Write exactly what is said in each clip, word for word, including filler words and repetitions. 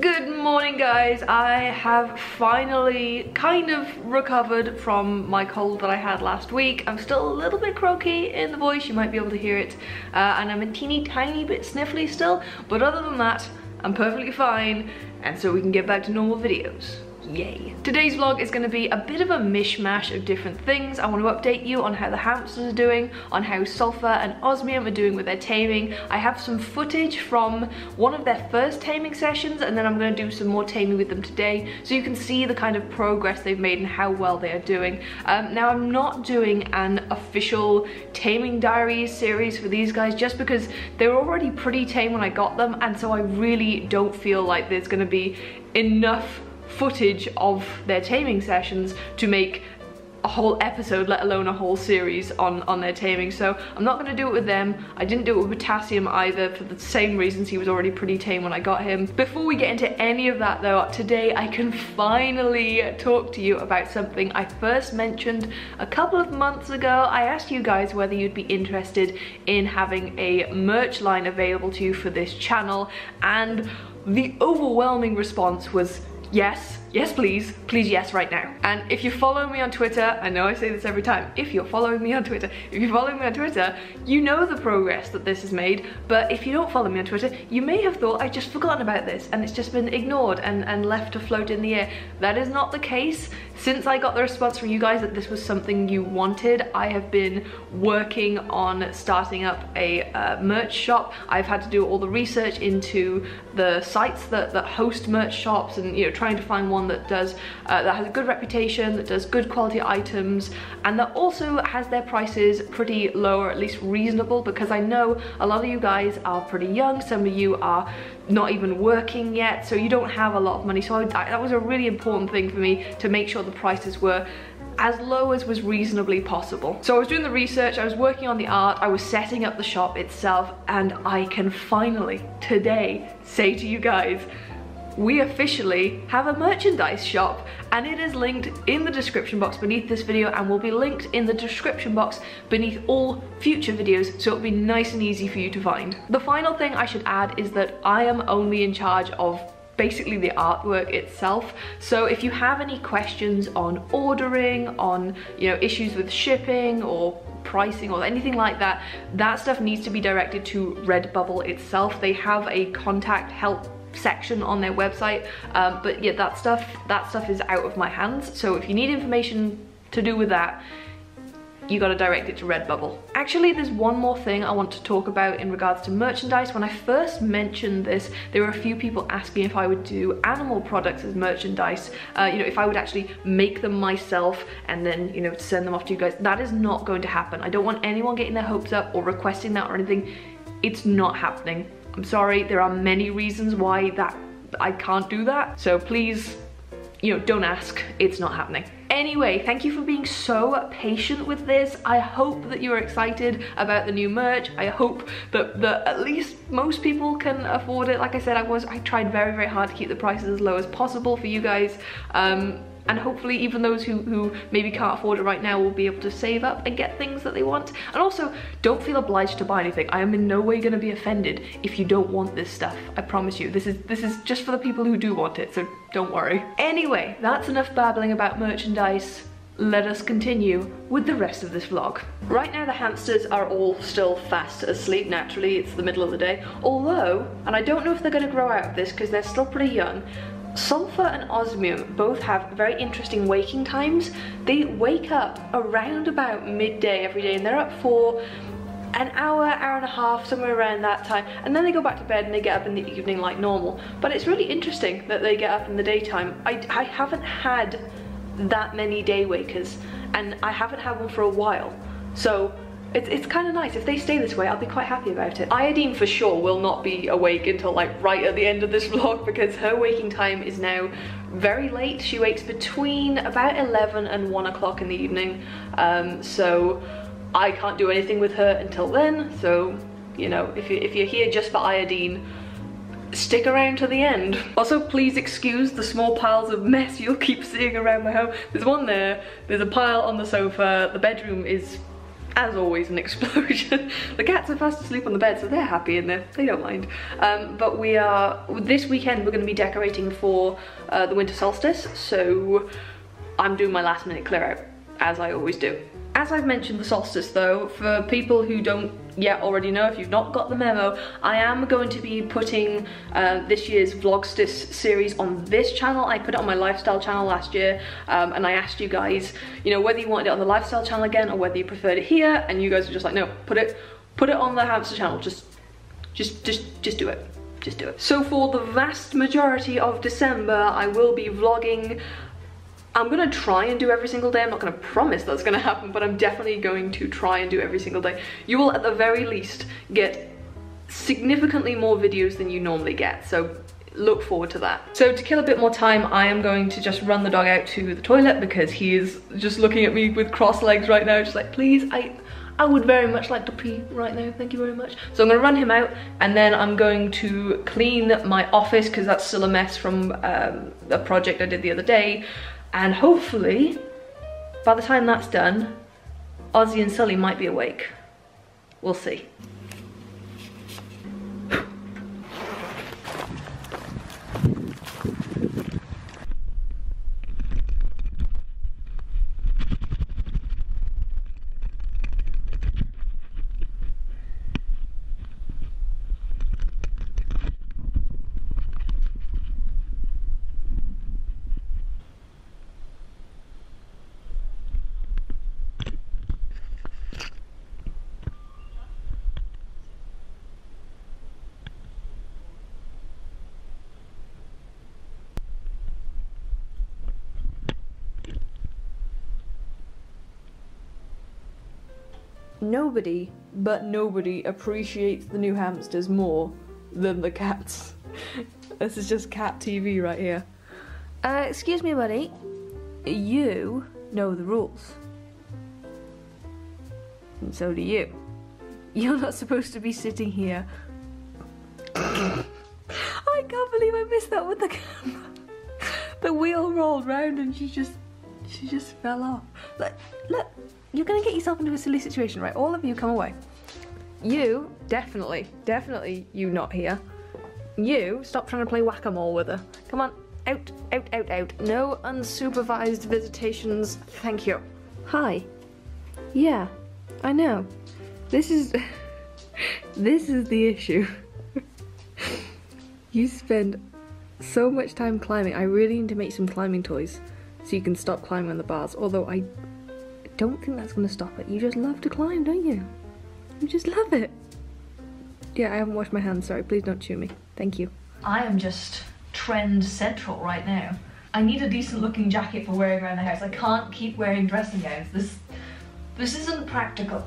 Good morning guys, I have finally kind of recovered from my cold that I had last week. I'm still a little bit croaky in the voice, you might be able to hear it, uh, and I'm a teeny tiny bit sniffly still, but other than that I'm perfectly fine, and so we can get back to normal videos. Yay. Today's vlog is going to be a bit of a mishmash of different things. I want to update you on how the hamsters are doing, on how Sulphur and Osmium are doing with their taming. I have some footage from one of their first taming sessions, and then I'm going to do some more taming with them today, so you can see the kind of progress they've made and how well they are doing. Um, now, I'm not doing an official taming diaries series for these guys just because they were already pretty tame when I got them, and so I really don't feel like there's going to be enough footage of their taming sessions to make a whole episode, let alone a whole series on, on their taming, so I'm not going to do it with them. I didn't do it with Potassium either for the same reasons. He was already pretty tame when I got him. Before we get into any of that though, today I can finally talk to you about something I first mentioned a couple of months ago. I asked you guys whether you'd be interested in having a merch line available to you for this channel, and the overwhelming response was yes, yes please, please yes right now. And if you follow me on Twitter, I know I say this every time, if you're following me on Twitter, if you're following me on Twitter, you know the progress that this has made, but if you don't follow me on Twitter, you may have thought I'd just forgotten about this and it's just been ignored and, and left to float in the air. That is not the case. Since I got the response from you guys that this was something you wanted, I have been working on starting up a uh, merch shop. I've had to do all the research into the sites that, that host merch shops, and you know, trying to find one that does uh, that has a good reputation, that does good quality items, and that also has their prices pretty low, or at least reasonable, because I know a lot of you guys are pretty young, some of you are not even working yet, so you don't have a lot of money, so I, that was a really important thing for me to make sure the prices were as low as was reasonably possible. So I was doing the research, I was working on the art, I was setting up the shop itself, and I can finally today say to you guys, we officially have a merchandise shop, and it is linked in the description box beneath this video and will be linked in the description box beneath all future videos, so it'll be nice and easy for you to find. The final thing I should add is that I am only in charge of basically the artwork itself, so if you have any questions on ordering, on you know issues with shipping or pricing or anything like that, that stuff needs to be directed to Redbubble itself. They have a contact help section on their website, um, but yeah, that stuff that stuff is out of my hands, so if you need information to do with that, you gotta direct it to Redbubble. Actually, there's one more thing I want to talk about in regards to merchandise. When I first mentioned this, there were a few people asking if I would do animal products as merchandise, uh, you know, if I would actually make them myself and then, you know, send them off to you guys. That is not going to happen. I don't want anyone getting their hopes up or requesting that or anything. It's not happening. I'm sorry, there are many reasons why that I can't do that, so please, you know, don't ask, it's not happening. Anyway, thank you for being so patient with this. I hope that you're excited about the new merch. I hope that, that at least most people can afford it. Like I said, I was I tried very, very hard to keep the prices as low as possible for you guys. Um, And hopefully even those who, who maybe can't afford it right now will be able to save up and get things that they want. And also, don't feel obliged to buy anything. I am in no way going to be offended if you don't want this stuff. I promise you, this is, this is just for the people who do want it, so don't worry. Anyway, that's enough babbling about merchandise. Let us continue with the rest of this vlog. Right now the hamsters are all still fast asleep, naturally, it's the middle of the day. Although, and I don't know if they're going to grow out of this because they're still pretty young, Sulphur and Osmium both have very interesting waking times. They wake up around about midday every day, and they're up for an hour, hour and a half, somewhere around that time, and then they go back to bed and they get up in the evening like normal. But it's really interesting that they get up in the daytime. I, I haven't had that many day wakers, and I haven't had one for a while, so It's, it's kind of nice. If they stay this way, I'll be quite happy about it. Iodine for sure will not be awake until like right at the end of this vlog because her waking time is now very late. She wakes between about eleven and one o'clock in the evening, um, so I can't do anything with her until then. So, you know, if, you, if you're here just for Iodine, stick around to the end. Also, please excuse the small piles of mess you'll keep seeing around my home. There's one there, there's a pile on the sofa, the bedroom is as always, an explosion. The cats are fast asleep on the bed, so they're happy and they're, they don't mind. Um, but we are, this weekend, we're going to be decorating for uh, the winter solstice, so I'm doing my last minute clear out, as I always do. As I've mentioned the solstice though, for people who don't yet already know, if you've not got the memo, I am going to be putting uh, this year's Vlogstice series on this channel. I put it on my lifestyle channel last year, um, and I asked you guys, you know, whether you wanted it on the lifestyle channel again or whether you preferred it here, and you guys were just like, no, put it put it on the hamster channel, just just just just do it. Just do it. So for the vast majority of December, I will be vlogging. I'm gonna try and do every single day. I'm not gonna promise that's gonna happen, but I'm definitely going to try and do every single day. You will at the very least get significantly more videos than you normally get, so look forward to that. So to kill a bit more time, I am going to just run the dog out to the toilet because he is just looking at me with crossed legs right now, just like, please, I, I would very much like to pee right now, thank you very much. So I'm gonna run him out, and then I'm going to clean my office because that's still a mess from um, a project I did the other day. And hopefully, by the time that's done, Ozzy and Sully might be awake. We'll see. Nobody, but nobody appreciates the new hamsters more than the cats. This is just cat T V right here. Uh, excuse me, buddy. You know the rules. And so do you. You're not supposed to be sitting here. I can't believe I missed that with the camera. The wheel rolled round and she just, she just fell off. Look, look. You're gonna get yourself into a silly situation, right? All of you come away. You, definitely, definitely you not here. You, stop trying to play whack-a-mole with her. Come on, out, out, out, out. No unsupervised visitations, thank you. Hi. Yeah, I know. This is, this is the issue. You spend so much time climbing. I really need to make some climbing toys so you can stop climbing on the bars, although I don't think that's gonna stop it. You just love to climb, don't you? You just love it. Yeah, I haven't washed my hands, sorry, please don't chew me. Thank you. I am just trend central right now. I need a decent looking jacket for wearing around the house. I can't keep wearing dressing gowns. This, this isn't practical.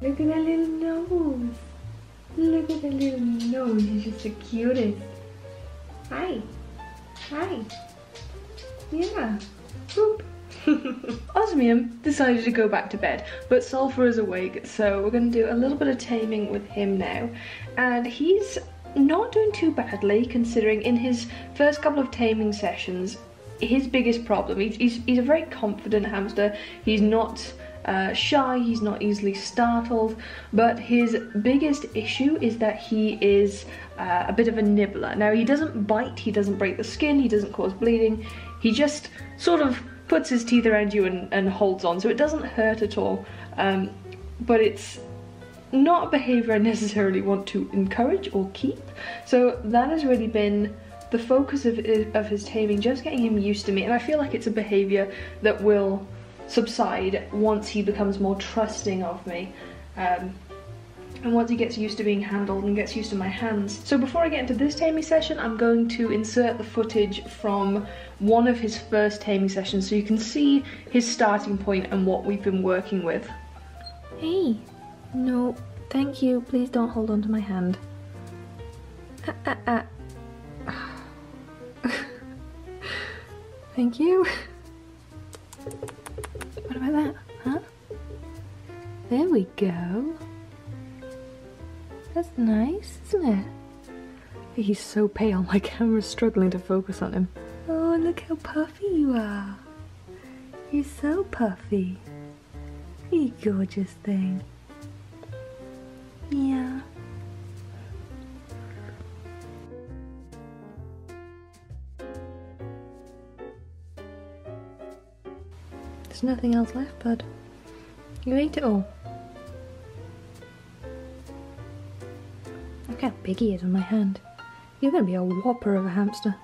Look at that little nose. Look at that little nose. He's just the cutest. Hi. Hi. Yeah. Boop. Osmium decided to go back to bed, but Sulphur is awake, so we're going to do a little bit of taming with him now. And he's not doing too badly, considering in his first couple of taming sessions, his biggest problem, he's, he's, he's a very confident hamster. He's not Uh, shy, he's not easily startled, but his biggest issue is that he is uh, a bit of a nibbler. Now, he doesn't bite, he doesn't break the skin, he doesn't cause bleeding, he just sort of puts his teeth around you and, and holds on, so it doesn't hurt at all, um, but it's not a behaviour I necessarily want to encourage or keep, so that has really been the focus of, of his taming, just getting him used to me, and I feel like it's a behaviour that will subside once he becomes more trusting of me, um, and once he gets used to being handled and gets used to my hands. So before I get into this taming session, I'm going to insert the footage from one of his first taming sessions so you can see his starting point and what we've been working with. Hey, no, thank you, please don't hold on to my hand. Ah, ah, ah. Thank you. What about that? Huh? There we go. That's nice, isn't it? He's so pale, my camera's struggling to focus on him. Oh, look how puffy you are. You're so puffy. You gorgeous thing. Yeah. There's nothing else left, bud. You ate it all. Look how big he is on my hand. You're gonna be a whopper of a hamster.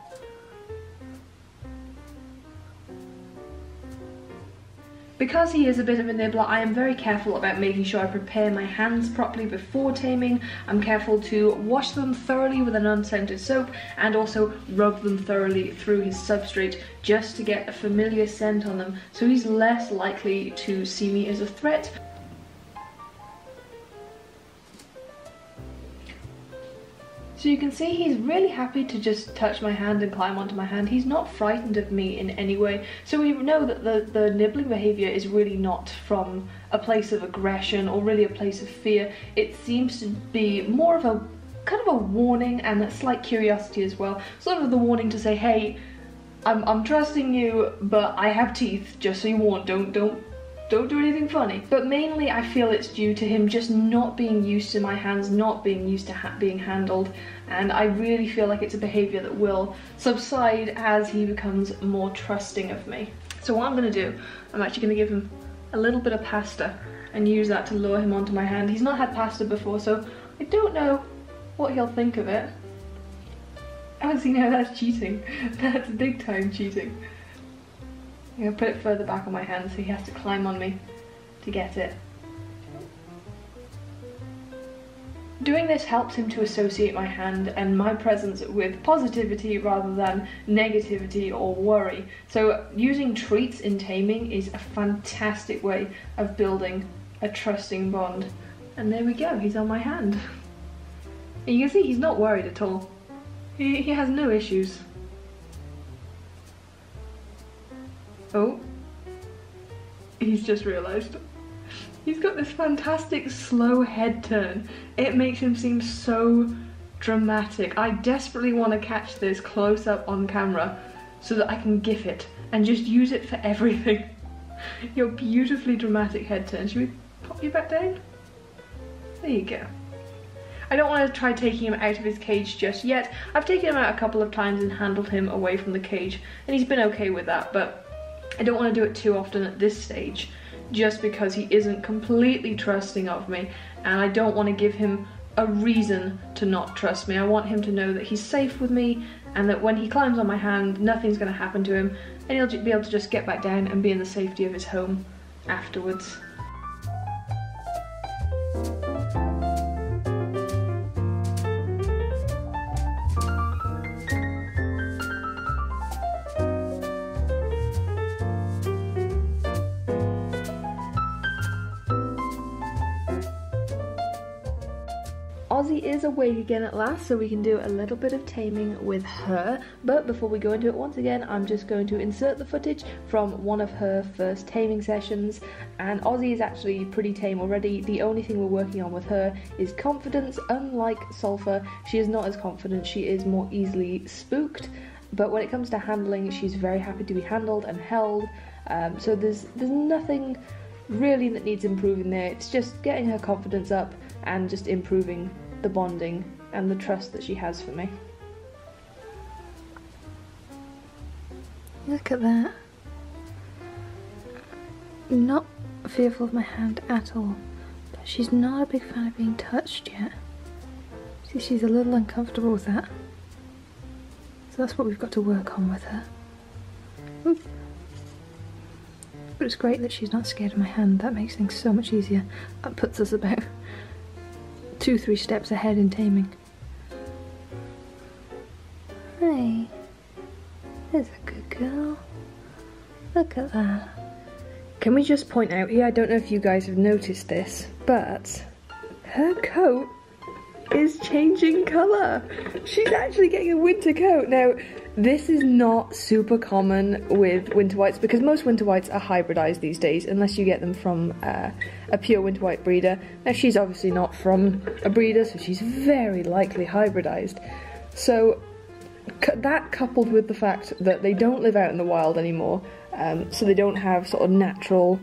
Because he is a bit of a nibbler, I am very careful about making sure I prepare my hands properly before taming. I'm careful to wash them thoroughly with an unscented soap and also rub them thoroughly through his substrate just to get a familiar scent on them, so he's less likely to see me as a threat. So you can see he's really happy to just touch my hand and climb onto my hand. He's not frightened of me in any way. So we know that the, the nibbling behavior is really not from a place of aggression or really a place of fear. It seems to be more of a kind of a warning and a slight curiosity as well. Sort of the warning to say, hey, I'm, I'm trusting you, but I have teeth, just so you warn, don't, don't. Don't do anything funny. But mainly I feel it's due to him just not being used to my hands, not being used to ha being handled, and I really feel like it's a behavior that will subside as he becomes more trusting of me. So what I'm gonna do, I'm actually gonna give him a little bit of pasta and use that to lure him onto my hand. He's not had pasta before, so I don't know what he'll think of it. Obviously, no, that's cheating. That's big time cheating. I'm going to put it further back on my hand so he has to climb on me to get it. Doing this helps him to associate my hand and my presence with positivity rather than negativity or worry. So using treats in taming is a fantastic way of building a trusting bond. And there we go, he's on my hand. And you can see he's not worried at all. He, he has no issues. Oh, he's just realised. He's got this fantastic slow head turn. It makes him seem so dramatic. I desperately want to catch this close up on camera so that I can gif it and just use it for everything. Your beautifully dramatic head turn. Should we pop you back down? There you go. I don't want to try taking him out of his cage just yet. I've taken him out a couple of times and handled him away from the cage, and he's been okay with that, but I don't want to do it too often at this stage just because he isn't completely trusting of me, and I don't want to give him a reason to not trust me. I want him to know that he's safe with me and that when he climbs on my hand, nothing's going to happen to him and he'll be able to just get back down and be in the safety of his home afterwards. Ozzy is awake again at last, so we can do a little bit of taming with her, but before we go into it once again, I'm just going to insert the footage from one of her first taming sessions. And Ozzy is actually pretty tame already. The only thing we're working on with her is confidence. Unlike Sulphur, she is not as confident, she is more easily spooked, but when it comes to handling, she's very happy to be handled and held, um, so there's, there's nothing really that needs improving there. It's just getting her confidence up and just improving the bonding and the trust that she has for me. Look at that. Not fearful of my hand at all, but she's not a big fan of being touched yet. See, she's a little uncomfortable with that. So that's what we've got to work on with her. Oops. But it's great that she's not scared of my hand. That makes things so much easier. That puts us about two, three steps ahead in taming. Hey, there's a good girl. Look at that. Can we just point out here, I don't know if you guys have noticed this, but her coat is changing colour. She's actually getting a winter coat. Now, This is not super common with winter whites because most winter whites are hybridized these days, unless you get them from uh, a pure winter white breeder. Now she's obviously not from a breeder, so she's very likely hybridized. So that, coupled with the fact that they don't live out in the wild anymore, um, so they don't have sort of natural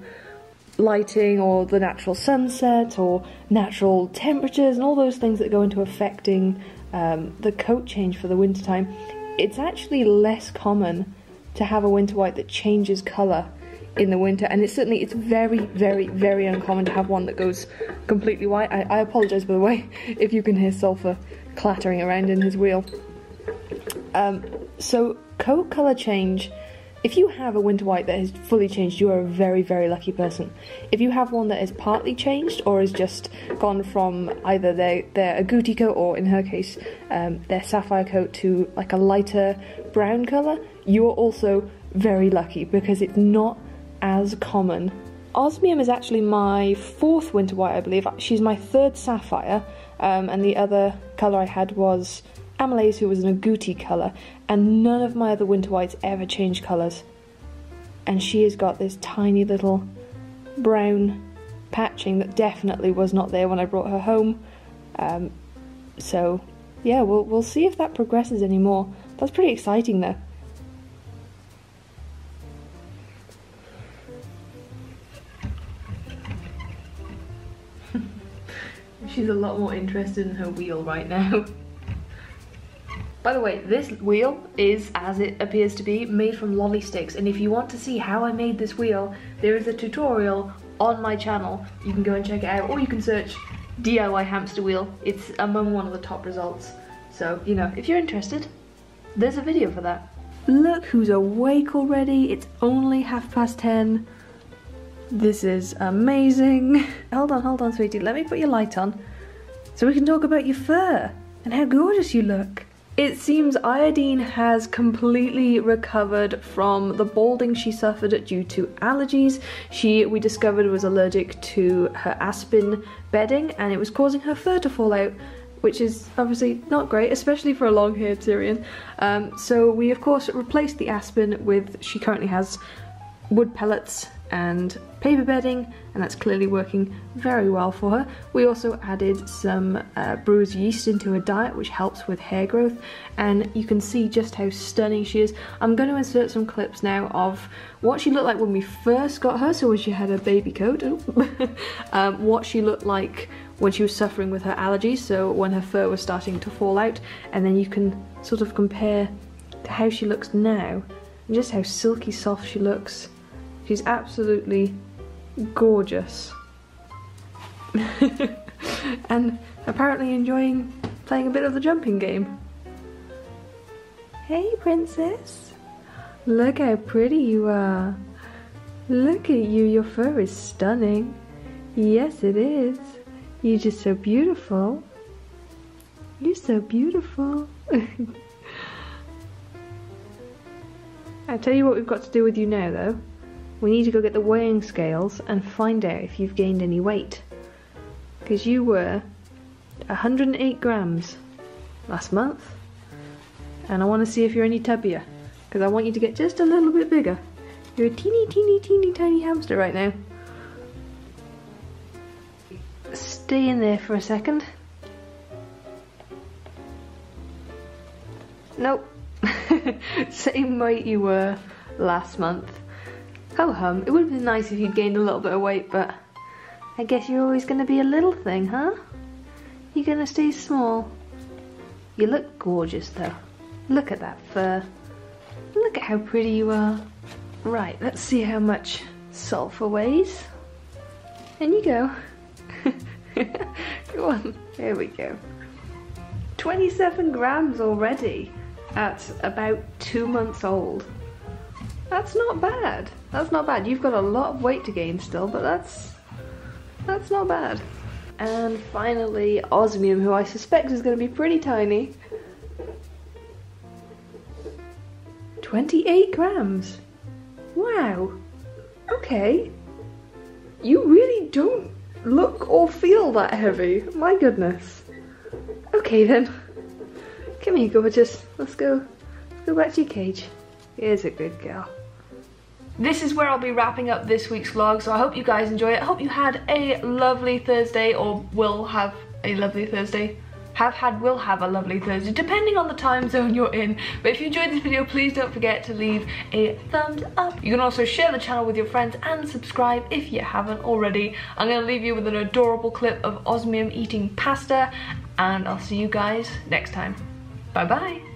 lighting or the natural sunset or natural temperatures and all those things that go into affecting um, the coat change for the winter time, it's actually less common to have a winter white that changes colour in the winter, and it's certainly, it's very, very, very uncommon to have one that goes completely white. I, I apologise, by the way, if you can hear Sulphur clattering around in his wheel. Um, so coat colour change, if you have a winter white that has fully changed, you are a very, very lucky person. If you have one that is partly changed or has just gone from either their, their agouti coat or, in her case, um, their sapphire coat to like a lighter brown colour, you are also very lucky because it's not as common. Osmium is actually my fourth winter white, I believe. She's my third sapphire, um, and the other colour I had was Amelie, who was an agouti colour, and none of my other winter whites ever change colours. And she has got this tiny little brown patching that definitely was not there when I brought her home. Um, so, yeah, we'll, we'll see if that progresses any more. That's pretty exciting though. She's a lot more interested in her wheel right now. By the way, this wheel is, as it appears to be, made from lolly sticks, and if you want to see how I made this wheel, there is a tutorial on my channel. You can go and check it out, or you can search D I Y hamster wheel. It's among one of the top results. So, you know, if you're interested, there's a video for that. Look who's awake already. It's only half past ten. This is amazing. Hold on, hold on, sweetie. Let me put your light on so we can talk about your fur and how gorgeous you look. It seems Iodine has completely recovered from the balding she suffered due to allergies. She, we discovered, was allergic to her aspen bedding, and it was causing her fur to fall out, which is obviously not great, especially for a long-haired Tyrian. Um, so we, of course, replaced the aspen with, she currently has wood pellets and paper bedding, and that's clearly working very well for her. We also added some uh, brewer's yeast into her diet, which helps with hair growth, and you can see just how stunning she is. I'm going to insert some clips now of what she looked like when we first got her, so when she had her baby coat, oh. um, what she looked like when she was suffering with her allergies, so when her fur was starting to fall out, and then you can sort of compare to how she looks now, and just how silky soft she looks. She's absolutely gorgeous. And apparently enjoying playing a bit of the jumping game. Hey princess, look how pretty you are. Look at you, your fur is stunning. Yes it is, you're just so beautiful. You're so beautiful. I'll tell you what we've got to do with you now though. We need to go get the weighing scales and find out if you've gained any weight, because you were one hundred and eight grams last month, and I want to see if you're any tubbier, because I want you to get just a little bit bigger. You're a teeny teeny teeny tiny hamster right now. Stay in there for a second. Nope. Same weight you were last month. Oh hum, it would have been nice if you'd gained a little bit of weight, but I guess you're always going to be a little thing, huh? You're going to stay small. You look gorgeous though. Look at that fur. Look at how pretty you are. Right, let's see how much Sulphur weighs. In you go. Go on, there we go. twenty-seven grams already at about two months old. That's not bad. That's not bad. You've got a lot of weight to gain still, but that's that's not bad. And finally, Osmium, who I suspect is going to be pretty tiny. twenty-eight grams. Wow. Okay. You really don't look or feel that heavy. My goodness. Okay then. Come here, gorgeous. Let's go. Go back to your cage. Here's a good girl. This is where I'll be wrapping up this week's vlog, so I hope you guys enjoy it. I hope you had a lovely Thursday, or will have a lovely Thursday. Have had, will have a lovely Thursday, depending on the time zone you're in. But if you enjoyed this video, please don't forget to leave a thumbs up. You can also share the channel with your friends and subscribe if you haven't already. I'm going to leave you with an adorable clip of Osmium eating pasta, and I'll see you guys next time. Bye bye.